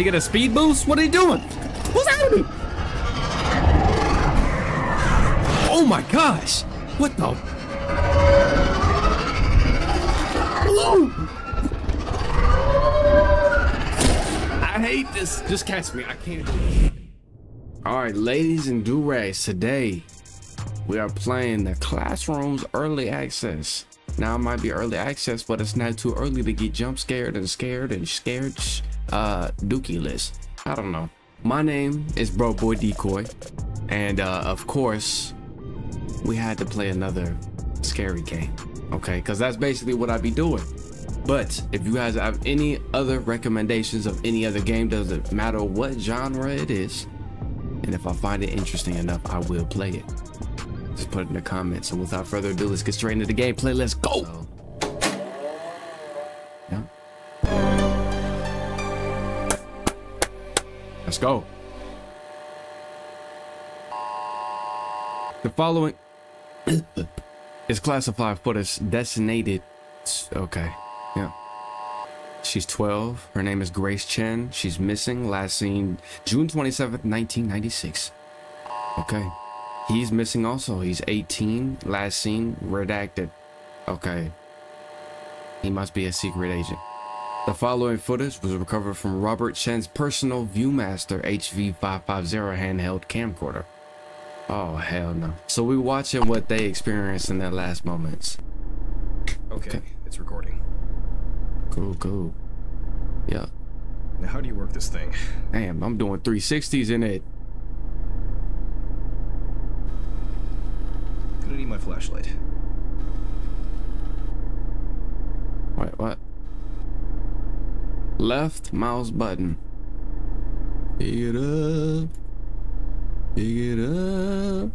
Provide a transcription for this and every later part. he get a speed boost? What are you doing? What's happening? Oh my gosh! What the? Hello? I hate this. Just catch me. I can't. Alright, ladies and do-rags, today we are playing The Classrooms Early Access. Now it might be early access, but it's not too early to get jump scared and scared and scared dookie-less. I don't know. My name is BrokoBoyDecoy, and of course we had to play another scary game, okay? Because that's basically what I'd be doing. But if you guys have any other recommendations of any other game, doesn't matter what genre it is, and if I find it interesting enough, I will play it. Just put it in the comments. And without further ado, let's get straight into the gameplay. Let's go. Yeah. Let's go. The following is classified footage designated. Okay. Yeah. She's 12. Her name is Grace Chen. She's missing. Last seen June 27th, 1996. Okay. He's missing also. He's 18. Last seen redacted. Okay. He must be a secret agent. The following footage was recovered from Robert Chen's personal ViewMaster HV550 handheld camcorder. Oh, hell no. So we're watching what they experienced in their last moments. Okay. It's recording. Cool, cool. Yeah. Now, how do you work this thing? Damn, I'm doing 360s in it. Gonna need my flashlight. Wait, what? Left mouse button. Pick it up. Pick it up.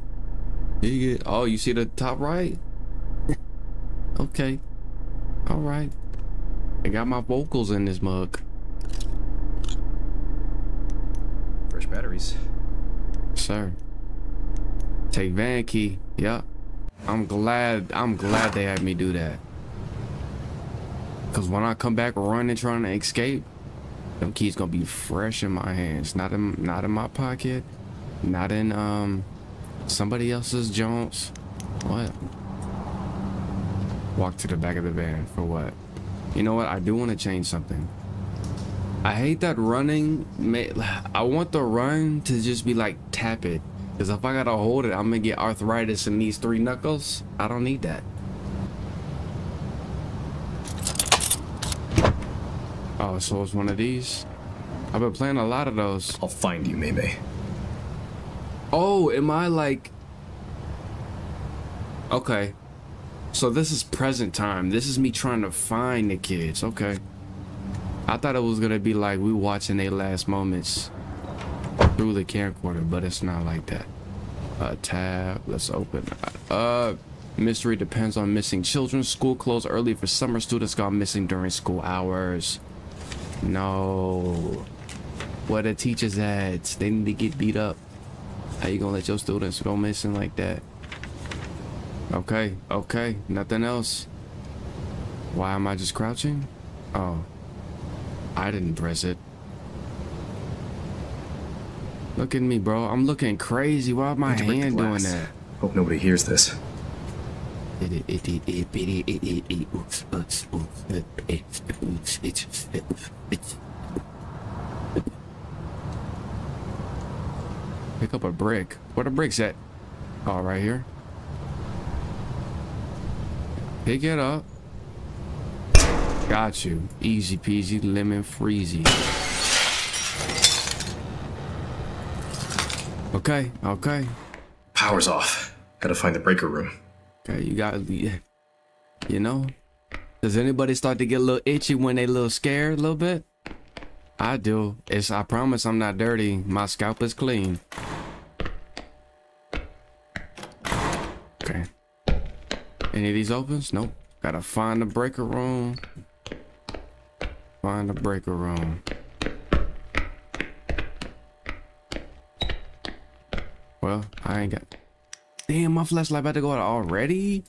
Pick it. Oh, you see the top right? Okay. All right. I got my vocals in this mug. Fresh batteries. Sir. Take van key. Yeah. I'm glad they had me do that. Cause when I come back running trying to escape, them keys gonna be fresh in my hands. Not in my pocket. Not in somebody else's Jones. What? Walk to the back of the van for what? You know what? I do want to change something. I hate that running. I want the run to just be like tap it. Because if I got to hold it, I'm going to get arthritis in these three knuckles. I don't need that. Oh, so it's one of these. I've been playing a lot of those. I'll find you, Maymay. Oh, am I like... Okay. So this is present time. This is me trying to find the kids. Okay. I thought it was going to be like we watching their last moments through the camcorder, but it's not like that. Tab. Let's open. Mystery depends on missing children. School closed early for summer. Students gone missing during school hours. No. Where the teachers at? They need to get beat up. How you going to let your students go missing like that? Okay, okay, nothing else. Why am I just crouching? Oh, I didn't press it. Look at me, bro. I'm looking crazy. Why is my hand doing that? Hope nobody hears this. Pick up a brick. Where the bricks at? Oh, right here. Pick it up. Got you. Easy peasy, lemon freezy. Okay, okay. Power's off. Gotta find the breaker room. Okay, you gotta leave. You know? Does anybody start to get a little itchy when they a little scared a little bit? I do. I promise I'm not dirty. My scalp is clean. Okay. Any of these opens? Nope. Gotta find the breaker room. Find the breaker room. Well, I ain't got... Damn, my flashlight about to go out already?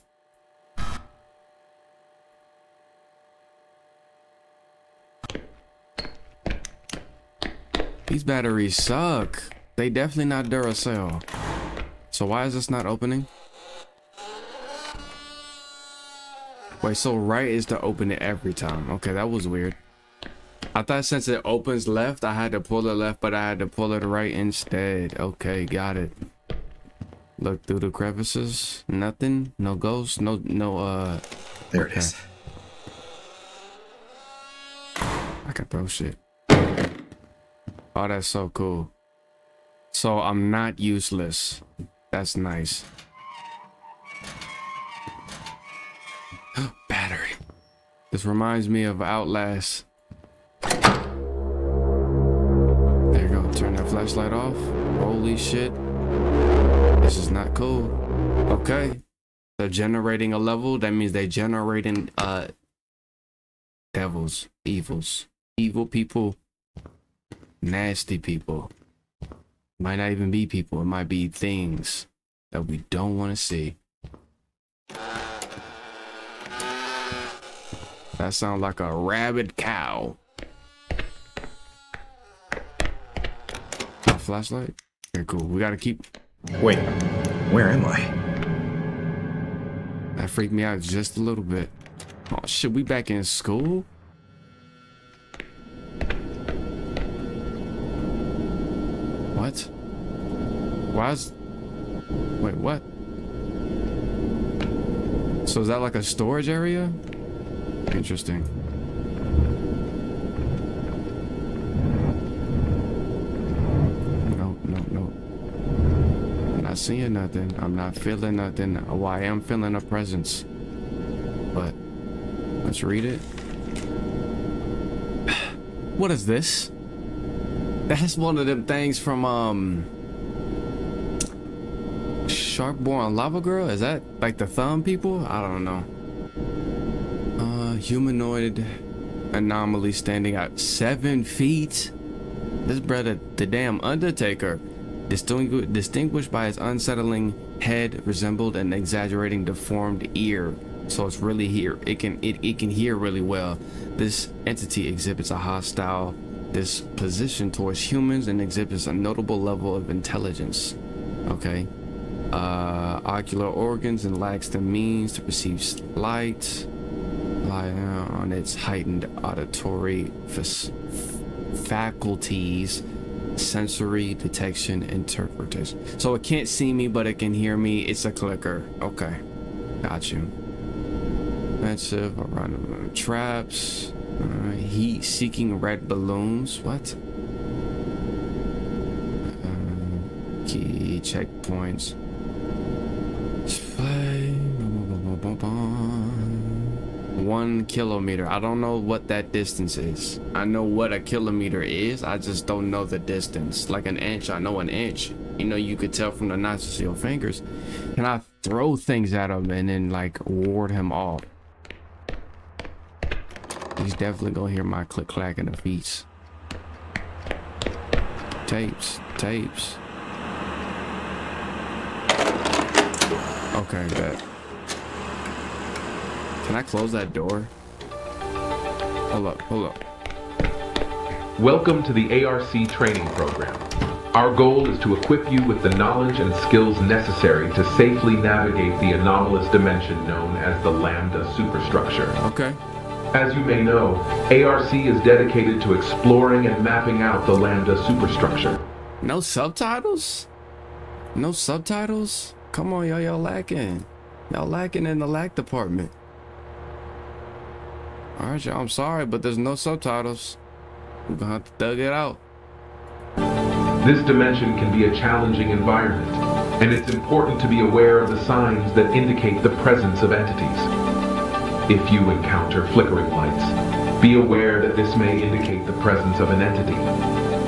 These batteries suck. They definitely not Duracell. So why is this not opening? Wait, so right is to open it every time. Okay, that was weird. I thought since it opens left, I had to pull it left, but I had to pull it right instead. Okay, got it. Look through the crevices. Nothing. No ghosts. No. There okay. It is. I can throw shit. Oh, that's so cool. So I'm not useless. That's nice. Battery. This reminds me of Outlast. There you go. Turn that flashlight off. Holy shit. This is not cool. Okay. They're generating a level. That means they're generating devils, evils, evil people, nasty people. Might not even be people. It might be things that we don't want to see. That sounds like a rabid cow. A flashlight? Okay, cool. We gotta keep... Wait, where am I? That freaked me out just a little bit. Oh, shit, we back in school? What? Why is... Wait, what? So is that like a storage area? Interesting. No, no, no. I'm not seeing nothing. I'm not feeling nothing. Oh, I am feeling a presence. But... let's read it. What is this? That's one of them things from Sharkborn Lava Girl? Is that like the thumb people? I don't know. Humanoid anomaly standing out 7 feet. This brother, the damn Undertaker, distinguished by his unsettling head, resembled an exaggerating deformed ear. So it's really here. It can hear really well. This entity exhibits a hostile disposition towards humans and exhibits a notable level of intelligence. Okay. Ocular organs and lacks the means to perceive light. Relying on its heightened auditory faculties, sensory detection, interpretation. So it can't see me, but it can hear me. It's a clicker. Okay. Got you. Offensive around traps. Heat seeking red balloons. What? Key checkpoints. Display. 1 kilometer. I don't know what that distance is. I know what a kilometer is. I just don't know the distance. Like an inch. I know an inch. You know, you could tell from the notches of your fingers. Can I throw things at him and then like ward him off? He's definitely gonna hear my click clack in the feet. Tapes, tapes. Okay, bet. Can I close that door? Hold up, hold up. Welcome to the ARC training program. Our goal is to equip you with the knowledge and skills necessary to safely navigate the anomalous dimension known as the Lambda Superstructure. Okay. As you may know, ARC is dedicated to exploring and mapping out the Lambda Superstructure. No subtitles? No subtitles? Come on, y'all, y'all lacking. Y'all lacking in the lack department. Alright, y'all, I'm sorry, but there's no subtitles. We're gonna have to thug it out. This dimension can be a challenging environment, and it's important to be aware of the signs that indicate the presence of entities. If you encounter flickering lights, be aware that this may indicate the presence of an entity.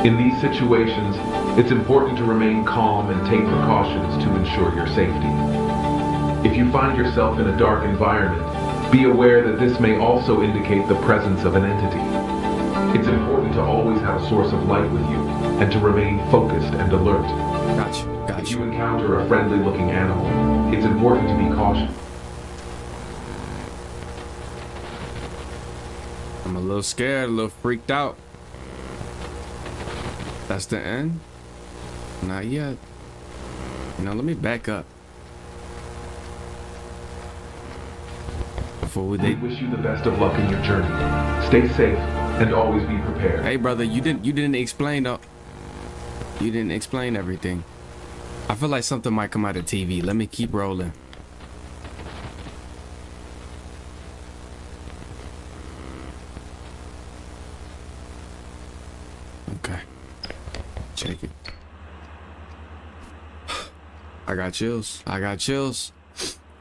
In these situations, it's important to remain calm and take precautions to ensure your safety. If you find yourself in a dark environment, be aware that this may also indicate the presence of an entity. It's important to always have a source of light with you and to remain focused and alert. Gotcha, gotcha. If you encounter a friendly-looking animal, it's important to be cautious. I'm a little scared, a little freaked out. That's the end? Not yet. Now let me back up. We wish you the best of luck in your journey. Stay safe and always be prepared. Hey brother, you didn't explain though. You didn't explain everything. I feel like something might come out of TV. Let me keep rolling. Okay. Check it. I got chills. I got chills.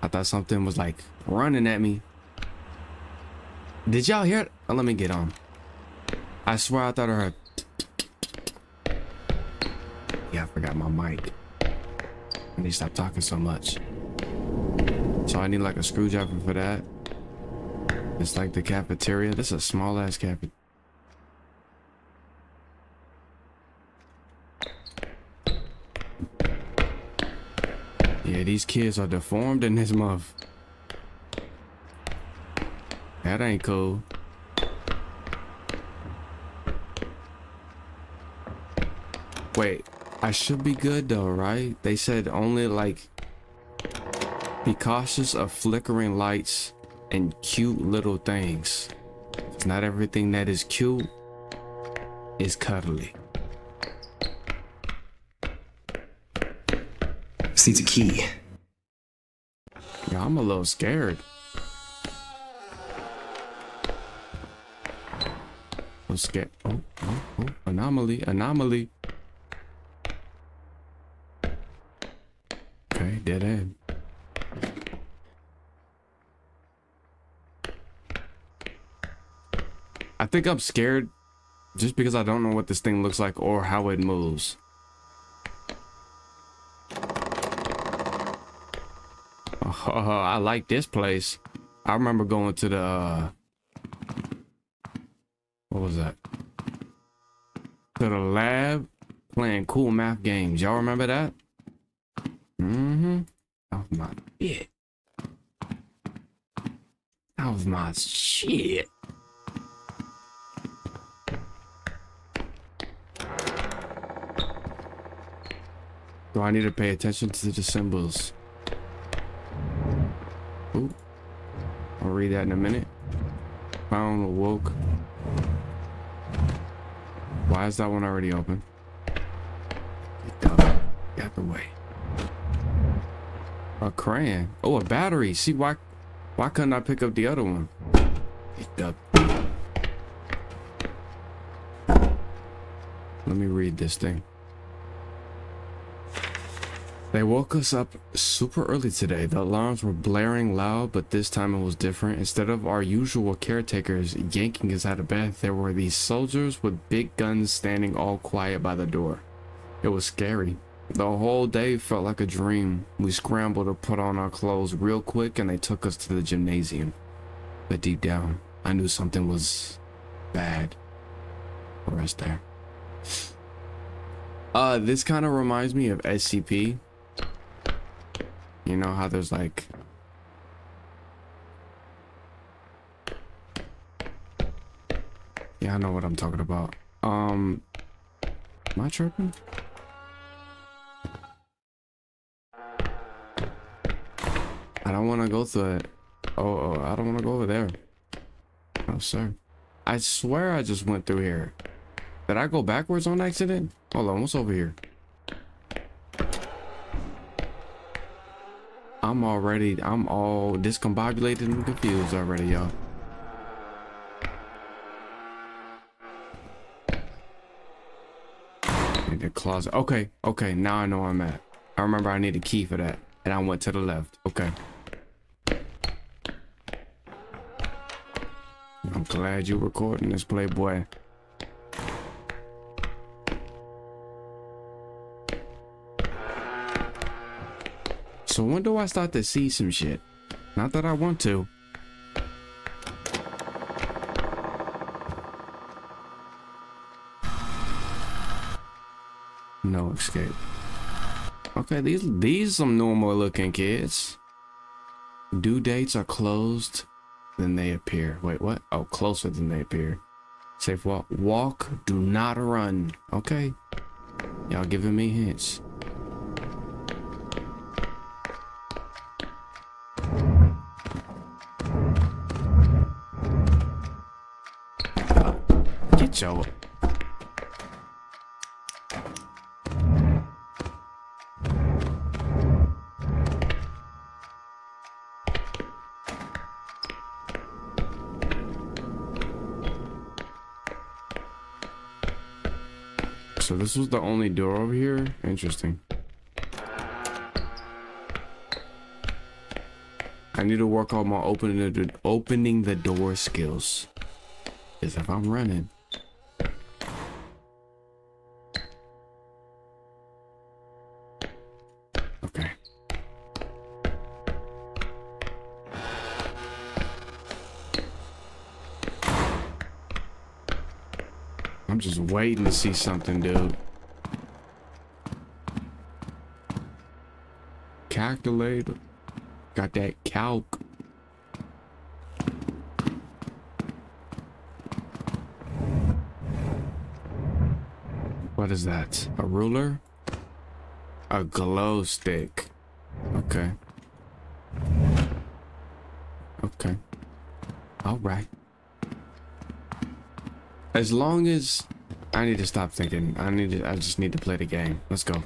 I thought something was like running at me. Did y'all hear it? Oh, let me get on. I swear I thought I heard. Yeah, I forgot my mic. I need to stop talking so much. So I need like a screwdriver for that. It's like the cafeteria. This is a small ass cafeteria. Yeah, these kids are deformed in this month. That ain't cool. Wait, I should be good though, right? They said only like be cautious of flickering lights and cute little things. It's not everything that is cute is cuddly. See the key. Yeah, I'm a little scared. I'm scared. Oh, oh, oh, anomaly, anomaly. Okay, dead end. I think I'm scared just because I don't know what this thing looks like or how it moves. Oh, I like this place. I remember going to the... what was that? To the lab, playing cool math games. Y'all remember that? Mm-hmm. That was my shit. That was my shit. Do I need to pay attention to the symbols? Ooh. I'll read that in a minute. Found awoke. Why is that one already open? Get out the way. A crayon. Oh, a battery. See, why couldn't I pick up the other one? Get up. Let me read this thing. They woke us up super early today. The alarms were blaring loud, but this time it was different. Instead of our usual caretakers yanking us out of bed, there were these soldiers with big guns standing all quiet by the door. It was scary. The whole day felt like a dream. We scrambled to put on our clothes real quick, and they took us to the gymnasium. But deep down, I knew something was bad for us there. This kind of reminds me of SCP. You know how there's like yeah, I know what I'm talking about. Am I tripping? I don't want to go through it. Oh, I don't want to go over there. Oh, sir. I swear I just went through here. Did I go backwards on accident? Hold on, what's over here? I'm all discombobulated and confused already, y'all. In the closet. Okay, okay, now I know where I'm at. I remember I need a key for that. And I went to the left. Okay. I'm glad you're recording this, Playboy. So when do I start to see some shit? Not that I want to. No escape. Okay, these some normal looking kids. Due dates are closer than they appear. Wait, what? Oh, closer than they appear. Safe walk. Walk, do not run. Okay. Y'all giving me hints. Get your... So this was the only door over here? Interesting. I need to work on my opening the door skills. Because if I'm running... Okay. I'm just waiting to see something, dude. Calculator. Got that calc. What is that? A ruler? A glow stick. Okay. Okay. All right. As long as I need to stop thinking, I just need to play the game. Let's go.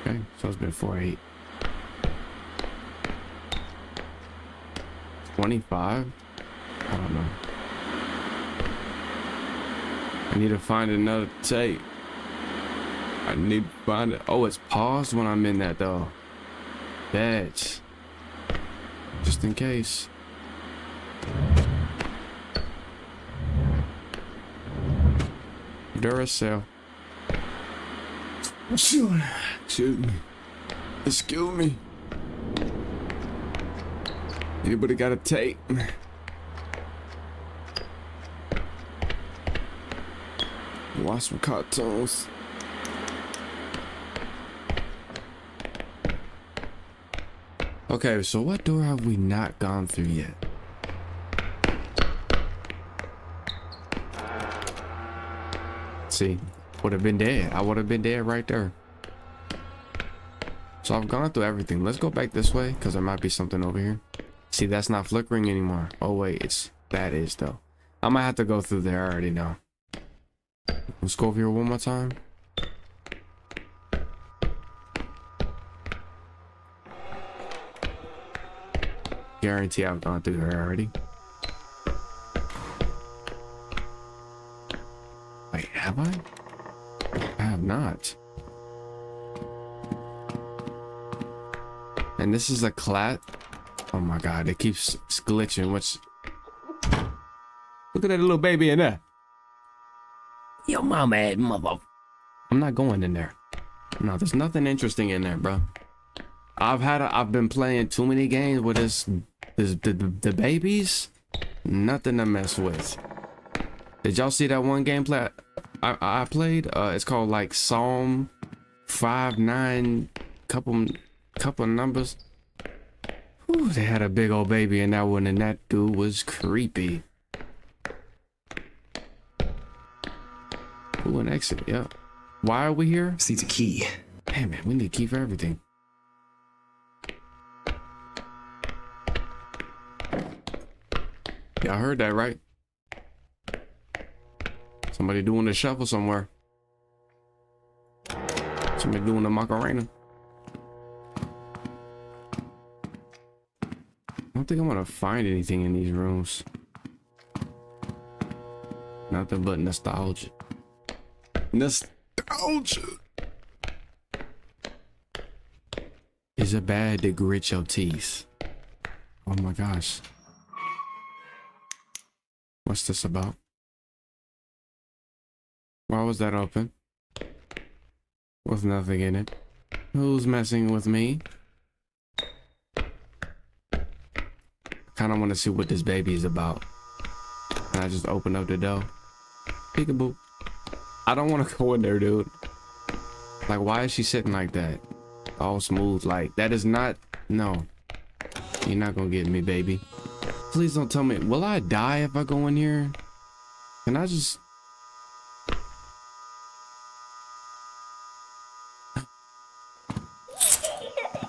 Okay, so it's been 48. 25? I don't know. I need to find another tape. I need to find it. Oh, it's paused when I'm in that though. That's... just in case. Duracell. Shoot me. Excuse me. Anybody got a tape? Watch some cartoons. Okay, so what door have we not gone through yet? See, would have been dead. I would have been dead right there. So I've gone through everything. Let's go back this way because there might be something over here. See, that's not flickering anymore. Oh wait, that is though. I might have to go through there. I already know. Let's go over here one more time. Guarantee I've gone through her already. Wait, have I? I have not. And this is a clat. Oh my god, it keeps glitching. Which look at that little baby in there. Yo, mama ass mother. I'm not going in there. No, there's nothing interesting in there, bro. I've been playing too many games with the babies. Nothing to mess with. Did y'all see that one gameplay I played? It's called like Psalm 5:9, couple numbers. Ooh, they had a big old baby in that one, and that dude was creepy. Ooh, an exit. Yep. Yeah. Why are we here? See the key. Damn it, we need a key for everything. Y'all heard that, right? Somebody doing the shuffle somewhere. Somebody doing the Macarena. I don't think I'm gonna find anything in these rooms. Nothing but nostalgia. Nostalgia is a bad to grit your teeth. Oh my gosh. What's this about? Why was that open? With nothing in it. Who's messing with me? Kind of want to see what this baby is about. And I just opened up the door. Peekaboo. I don't want to go in there, dude. Like, why is she sitting like that? All smooth. Like, that is not No. You're not gonna get me, baby. Please don't tell me. Will I die if I go in here? Can I just...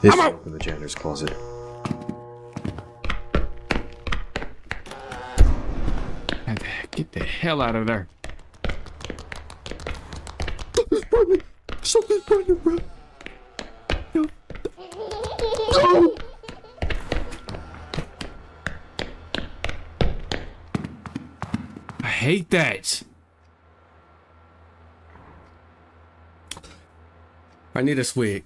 I'm out! Open the janitor's closet. Get the hell out of there. Something's burning. Something's burning, bro. No. No. I hate that. I need a swig.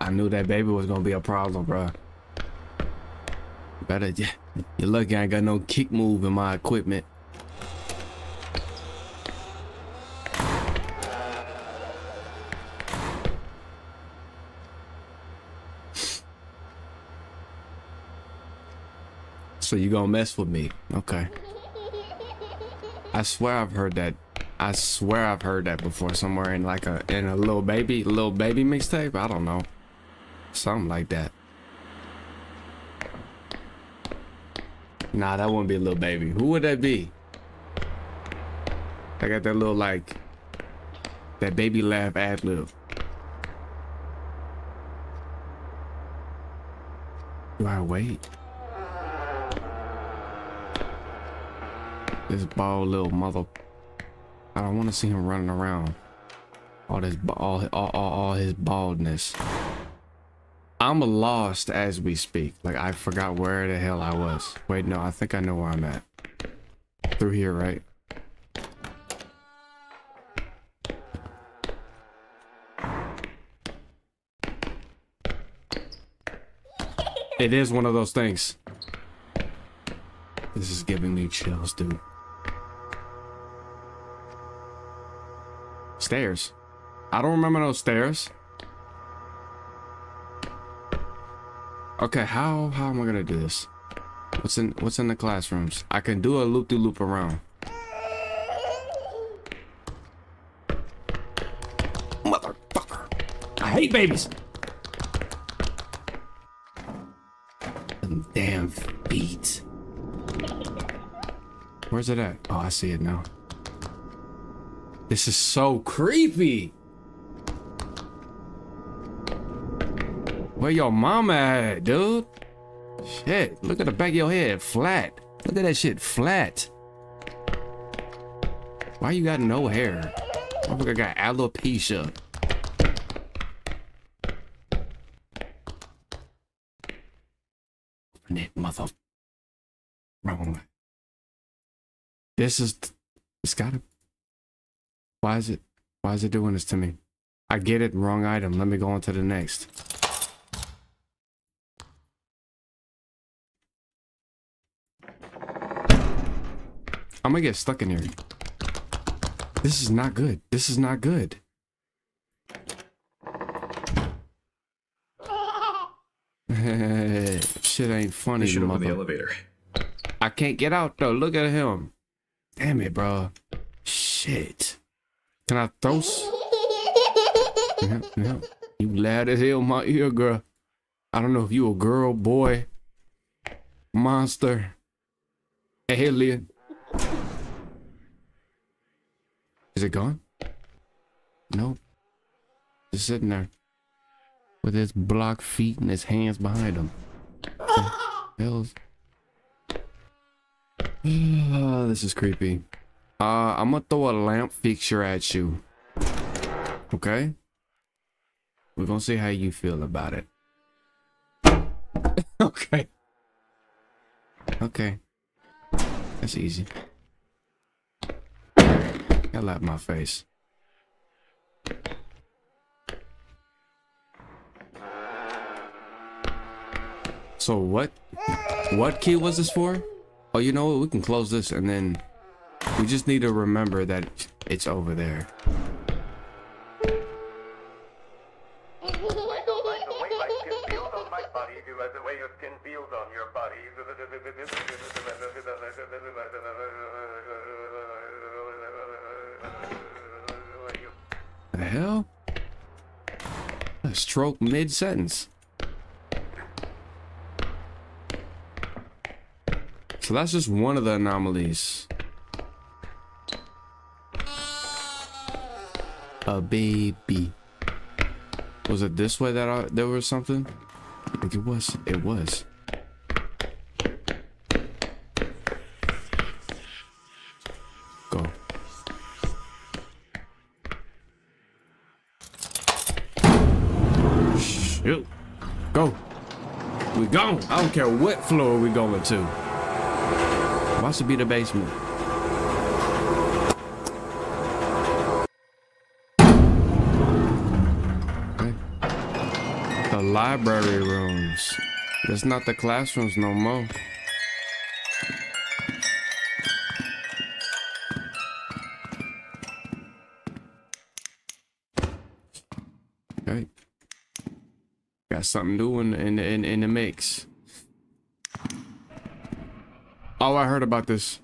I knew that baby was gonna be a problem, bro. Better, yeah. You're lucky I ain't got no kick move in my equipment. So you gonna mess with me? Okay. I swear I've heard that. I swear I've heard that before somewhere in like a little baby mixtape. I don't know. Something like that. Nah, that wouldn't be a little baby. Who would that be? I got that little, like, that baby laugh ad lib. Do I wait? This bald little mother. I don't want to see him running around. All this, all his baldness. I'm lost as we speak. Like, I forgot where the hell I was. Wait, no, I think I know where I'm at. Through here, right? It is one of those things. This is giving me chills, dude. Stairs. I don't remember those stairs. Okay, how am I gonna do this? What's in the classrooms? I can do a loop-de-loop around. Motherfucker! I hate babies. Them damn feet. Where's it at? Oh, I see it now. This is so creepy. Where your mama at, dude? Shit, look at the back of your head, flat. Look at that shit, flat. Why you got no hair? I think I got alopecia. Mother... Wrong. This is... It's gotta... Why is it doing this to me? I get it, wrong item. Let me go on to the next. I'm gonna get stuck in here. This is not good. This is not good. Shit ain't funny. You should open the elevator. I can't get out though. Look at him. Damn it, bro. Shit. Can I throw? No. You loud as hell, my ear girl. I don't know if you a girl, boy, monster, alien. Is it gone? Nope. Just sitting there with his block feet and his hands behind him. Hells. This is creepy. I'm gonna throw a lamp fixture at you. Okay? We're gonna see how you feel about it. Okay. Okay. That's easy. Hell out my face. So what key was this for? Oh, you know what? We can close this and then we just need to remember that it's over there. The hell? A stroke mid-sentence. So that's just one of the anomalies. A baby. Was it this way that there was something? I think it was. It was. Go. Shoot. Go. We gone. I don't care what floor we going to. Must be the basement. Library rooms. That's not the classrooms no more. Okay. Got something new in the mix. Oh, I heard about this.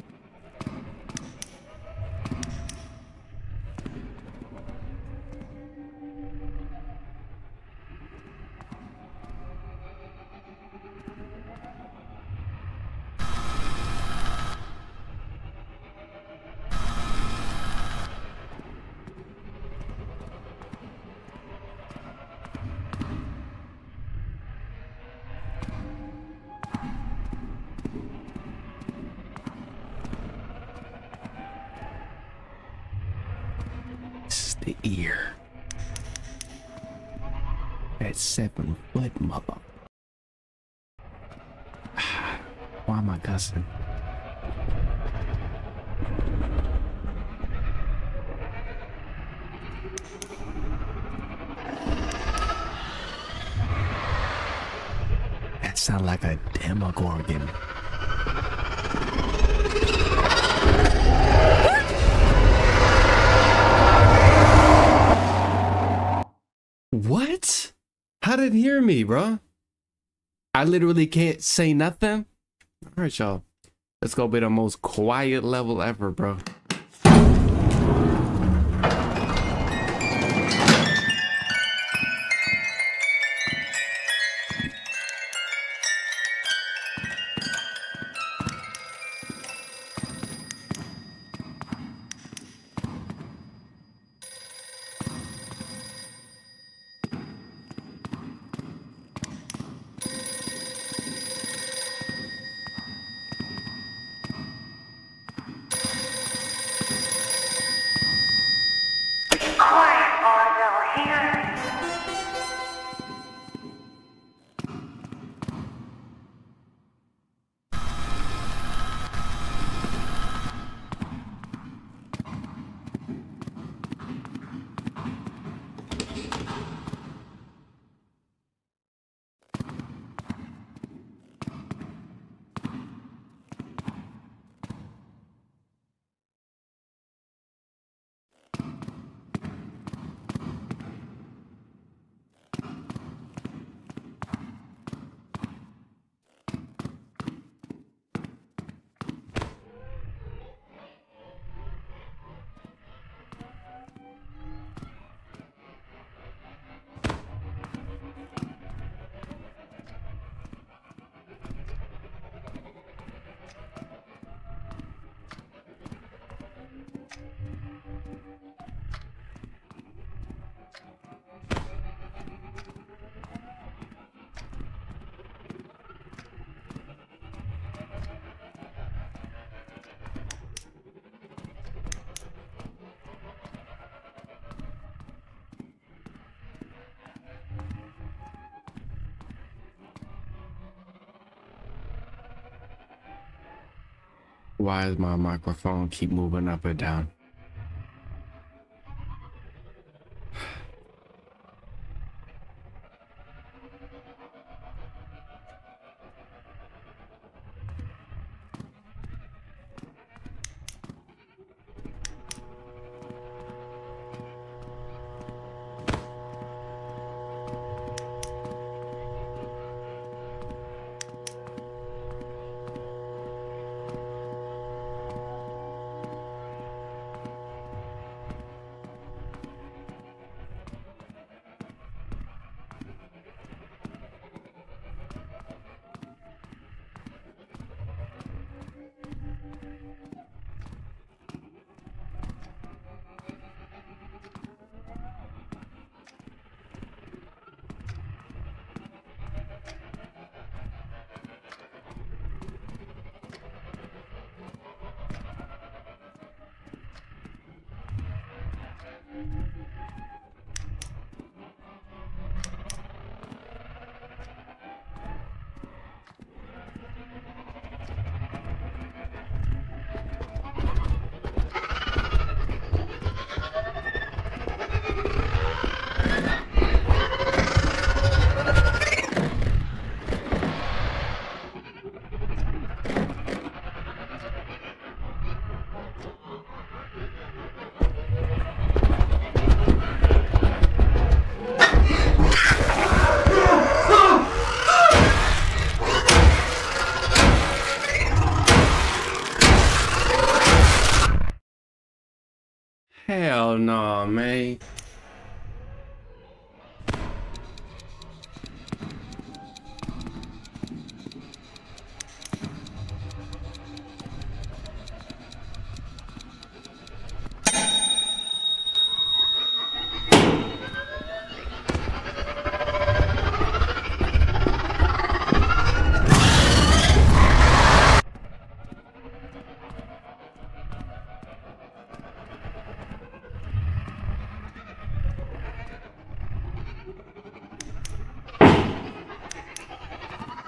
The ear. That 7-foot mother. Why am I cussing? That sounds like a demogorgon. What? How did it hear me, bro? I literally can't say nothing. All right, y'all. That's gonna be the most quiet level ever, bro. Why does my microphone keep moving up and down? Oh, mate.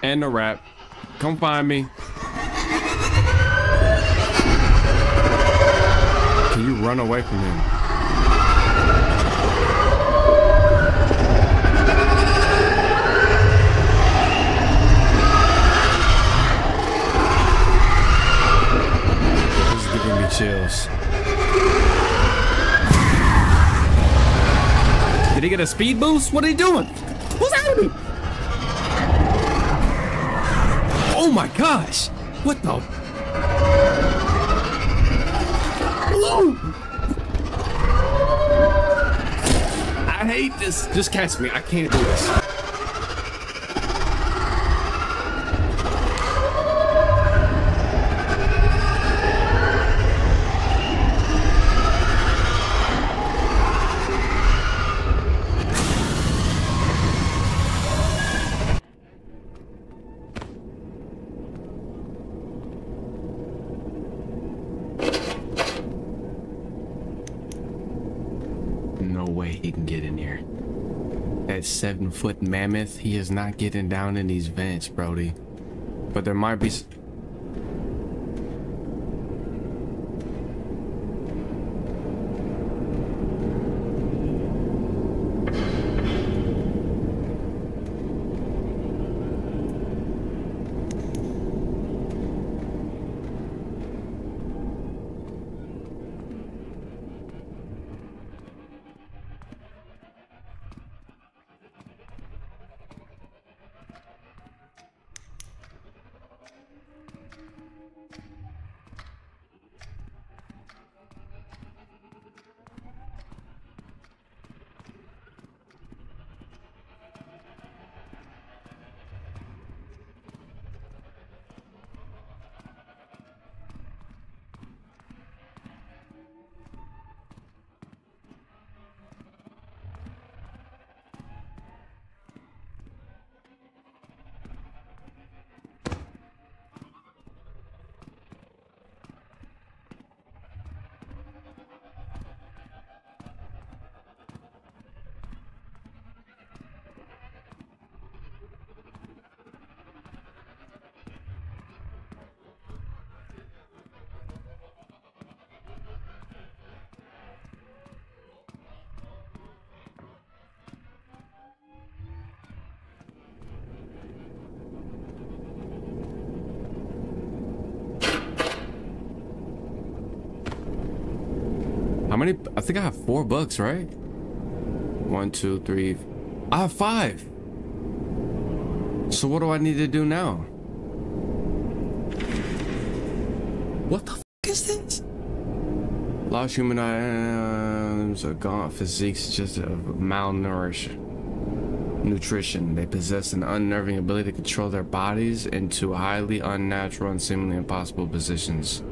And a wrap. Come find me. Can you run away from him? This is giving me chills. Did he get a speed boost? What are you doing? What's happening? Oh my gosh! What the? Hello! I hate this. Just catch me. I can't do this. That 7-foot mammoth, he is not getting down in these vents, Brody. But there might be. How many? I think I have $4, right? 1, 2, 3. I have 5. So what do I need to do now? What the f is this? Lost human items, a gaunt physique's just a malnourished nutrition. They possess an unnerving ability to control their bodies into highly unnatural and seemingly impossible positions,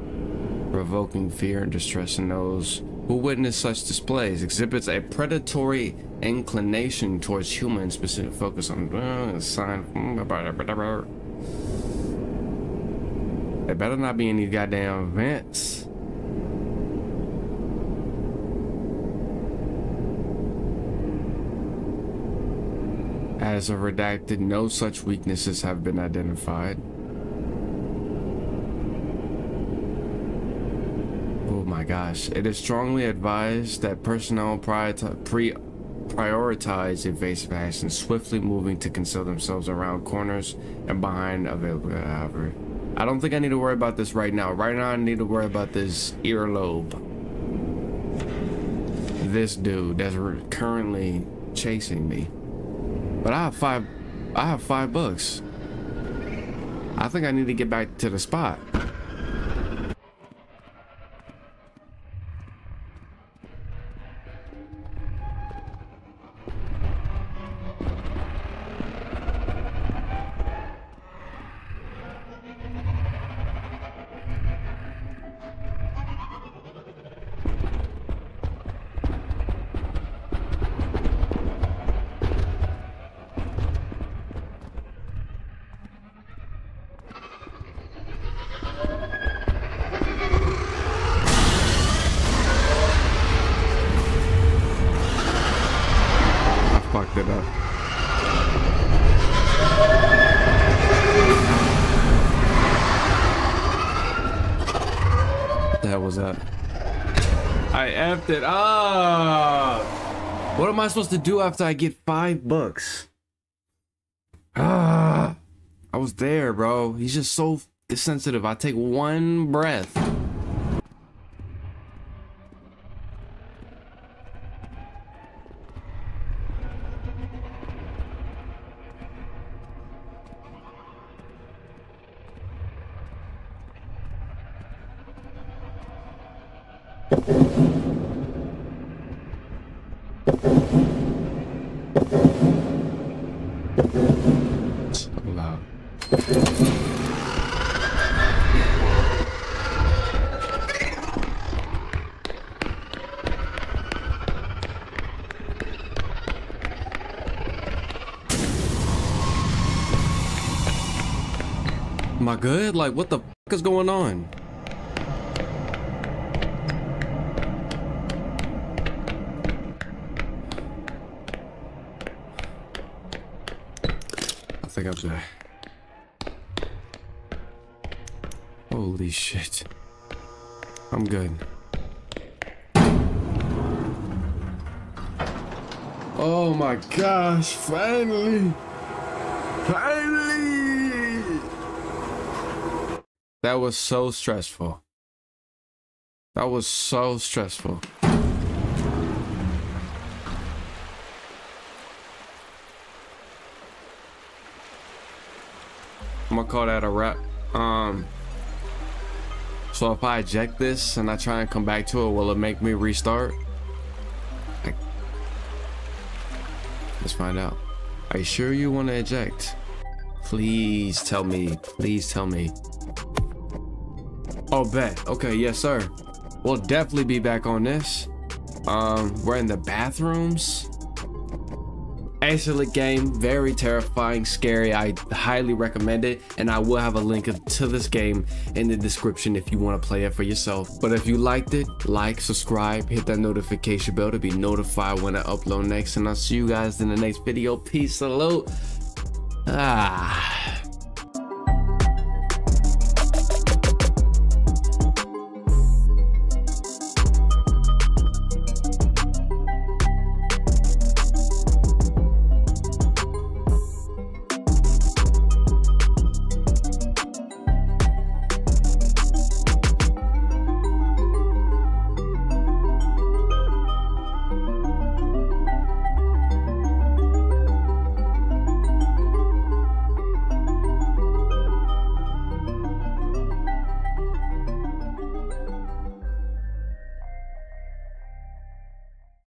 provoking fear and distress in those who witness such displays. Exhibits a predatory inclination towards humans, specific focus on a sign. There better not be any goddamn vents. As a redacted, no such weaknesses have been identified. Oh my gosh, it is strongly advised that personnel prioritize evasive action, swiftly moving to conceal themselves around corners and behind available. I don't think I need to worry about this right now. Right now I need to worry about this earlobe. This dude that's currently chasing me. But I have five bucks. I think I need to get back to the spot. picked it up. What the hell was that? I effed it up. What am I supposed to do after I get $5? Ah, I was there, bro. He's just so sensitive. I take one breath. Am I good? Like, what the fuck is going on? I think I'm there. Holy shit. I'm good. Oh my gosh, finally! Finally! That was so stressful. That was so stressful. I'm gonna call that a wrap. So if I eject this and I try and come back to it, will it make me restart? Let's find out. Are you sure you want to eject? Please tell me. Please tell me. Oh, bet. Okay, yes, sir. We'll definitely be back on this. We're in the bathrooms. Excellent game. Very terrifying, scary. I highly recommend it. And I will have a link to this game in the description if you want to play it for yourself. But if you liked it, like, subscribe, hit that notification bell to be notified when I upload next. And I'll see you guys in the next video. Peace, salute. Ah.